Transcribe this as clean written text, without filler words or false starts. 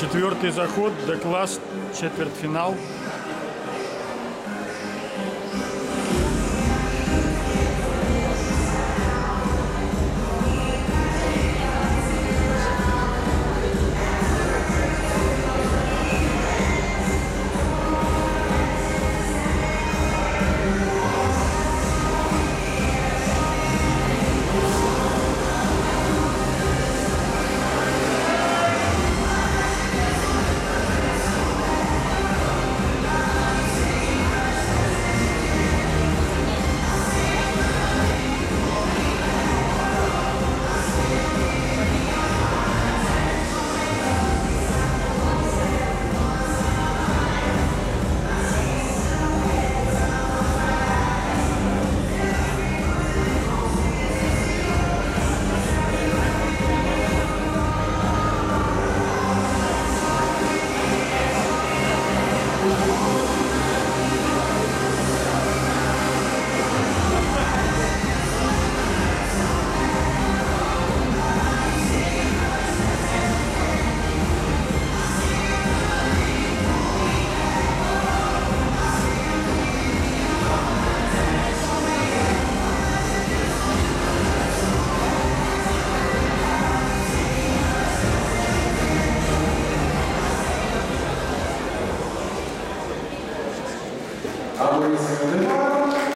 Четвертый заход, Д-класс, четвертьфинал.